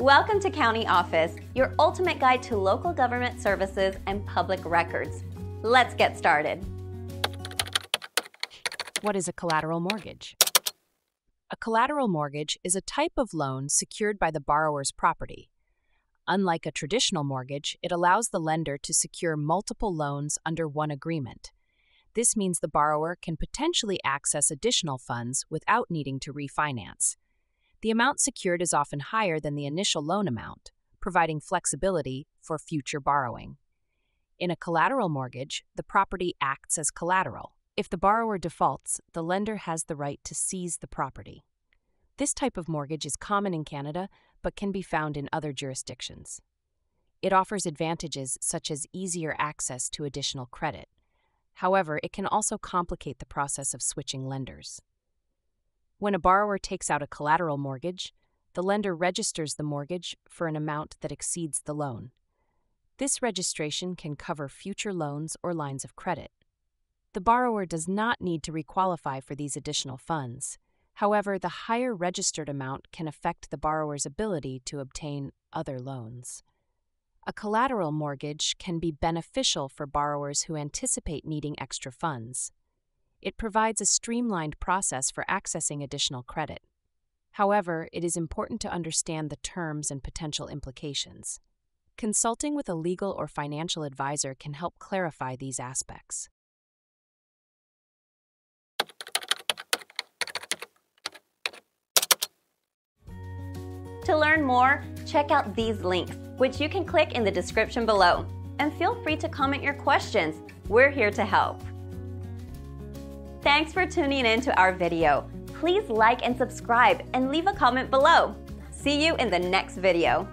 Welcome to County Office, your ultimate guide to local government services and public records. Let's get started. What is a collateral mortgage? A collateral mortgage is a type of loan secured by the borrower's property. Unlike a traditional mortgage, it allows the lender to secure multiple loans under one agreement. This means the borrower can potentially access additional funds without needing to refinance. The amount secured is often higher than the initial loan amount, providing flexibility for future borrowing. In a collateral mortgage, the property acts as collateral. If the borrower defaults, the lender has the right to seize the property. This type of mortgage is common in Canada, but can be found in other jurisdictions. It offers advantages such as easier access to additional credit. However, it can also complicate the process of switching lenders. When a borrower takes out a collateral mortgage, the lender registers the mortgage for an amount that exceeds the loan. This registration can cover future loans or lines of credit. The borrower does not need to requalify for these additional funds. However, the higher registered amount can affect the borrower's ability to obtain other loans. A collateral mortgage can be beneficial for borrowers who anticipate needing extra funds. It provides a streamlined process for accessing additional credit. However, it is important to understand the terms and potential implications. Consulting with a legal or financial advisor can help clarify these aspects. To learn more, check out these links, which you can click in the description below. And feel free to comment your questions. We're here to help. Thanks for tuning in to our video. Please like and subscribe and leave a comment below. See you in the next video.